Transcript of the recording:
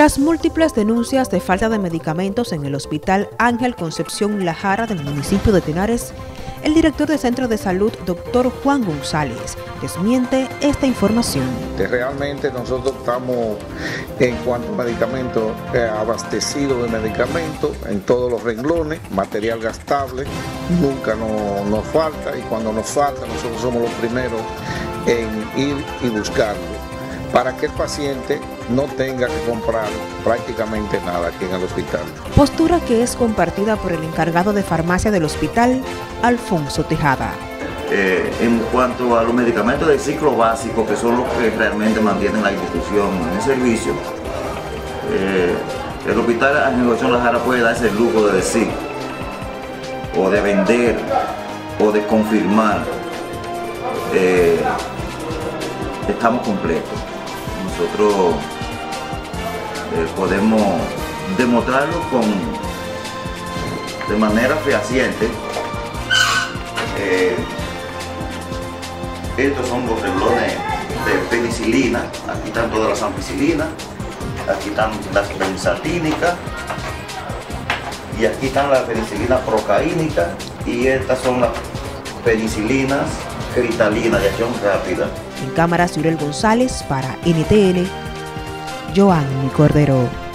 Tras múltiples denuncias de falta de medicamentos en el Hospital Ángel Concepción Lajara del municipio de Tenares, el director del Centro de Salud, doctor Juan González, desmiente esta información. Realmente nosotros estamos, en cuanto a medicamentos, abastecidos de medicamentos en todos los renglones, material gastable, nunca nos falta, y cuando nos falta nosotros somos los primeros en ir y buscarlo, para que el paciente no tenga que comprar prácticamente nada aquí en el hospital. Postura que es compartida por el encargado de farmacia del hospital, Alfonso Tejada. En cuanto a los medicamentos del ciclo básico, que son los que realmente mantienen la institución en el servicio, el hospital Ángel Concepción Lajara puede darse el lujo de decir, o de vender, o de confirmar, estamos completos. Nosotros podemos demostrarlo de manera fehaciente. Estos son los renglones de penicilina, aquí están todas las ampicilinas, aquí están las benzatínicas y aquí están las penicilinas procaínicas, y estas son las penicilinas cristalina de acción rápida. En cámara, Ciorel González para NTN, Joanny Cordero.